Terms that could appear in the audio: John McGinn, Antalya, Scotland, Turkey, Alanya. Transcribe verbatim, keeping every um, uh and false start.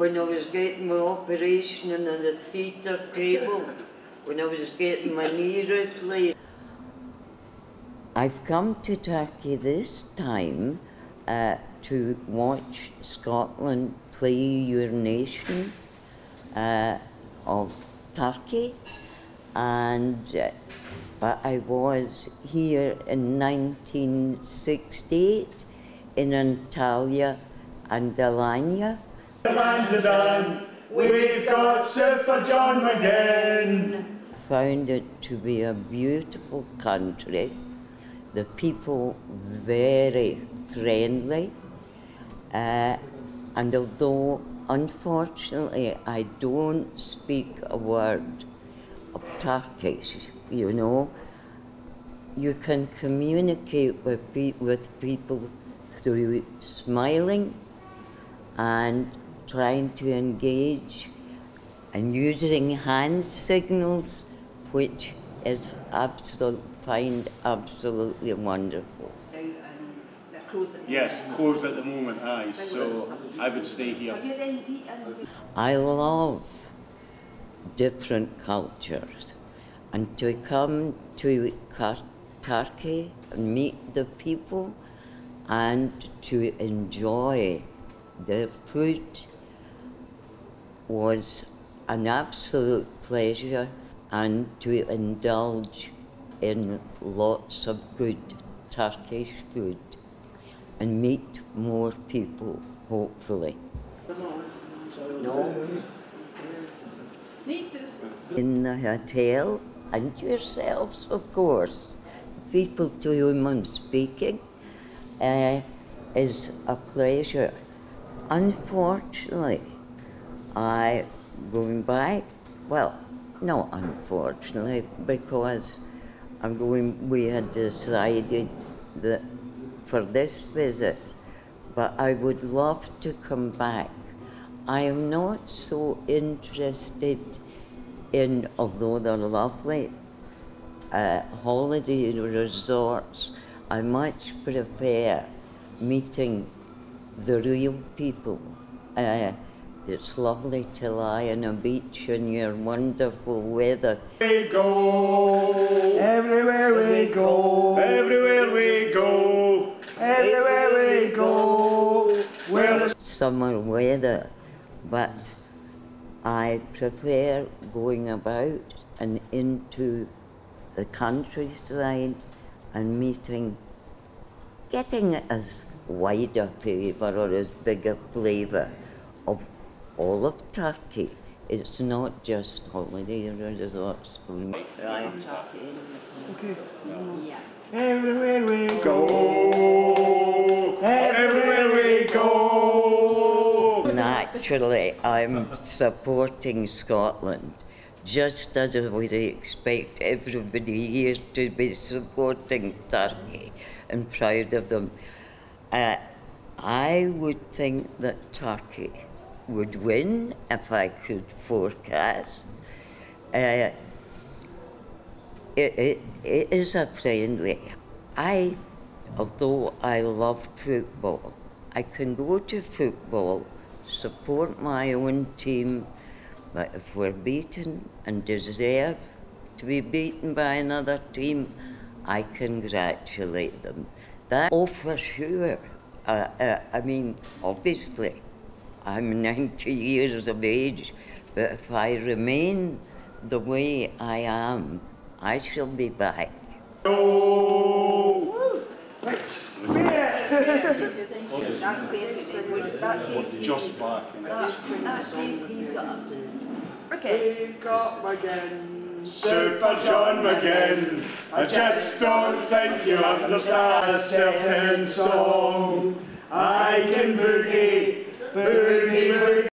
when I was getting my operation and on the theatre table, when I was getting my knee replaced. I've come to Turkey this time uh, to watch Scotland play Your Nation uh, of Turkey, and uh, but I was here in nineteen sixty-eight in Antalya and Alanya. The bands are done, we've got Super John McGinn. Found it to be a beautiful country, the people very friendly, uh, and although unfortunately I don't speak a word of Turkish, you know, you can communicate with, pe with people through smiling and trying to engage and using hand signals, which is absolute, find absolutely wonderful. Yes, closed at the moment, aye, so I would stay here. I love different cultures, and to come to Turkey and meet the people and to enjoy the food was an absolute pleasure, and to indulge in lots of good Turkish food and meet more people, hopefully. No. In the hotel, and yourselves, of course, people to whom I'm speaking, uh, is a pleasure. Unfortunately, I, going back, well, not unfortunately, because I'm going, we had decided that for this visit, but I would love to come back. I am not so interested in, although they're lovely, uh, holiday resorts. I much prefer meeting the real people. Uh, it's lovely to lie on a beach in your wonderful weather. We go, everywhere we go, everywhere we go, everywhere we go. Well, summer weather, but I prefer going about and into the countryside and meeting, getting as wide a flavour or as big a flavour of all of Turkey. It's not just holiday resorts for me. Right. Okay. Yes. Everywhere we go, everywhere we go. Naturally, I'm supporting Scotland, just as I would expect everybody here to be supporting Turkey and proud of them. Uh, I would think that Turkey would win if I could forecast. Uh, it, it, it is a friendly. I, although I love football, I can go to football, support my own team, but if we're beaten and deserve to be beaten by another team, I congratulate them. That, oh, for sure. Uh, uh, I mean, obviously, I'm ninety years of age, but if I remain the way I am, I shall be back. Oh. Right. That's basically, that says just back. That says he's up. Okay. We've got McGinn. Super John McGinn, I just don't think you understand a certain song. I can boogie, boogie, boogie.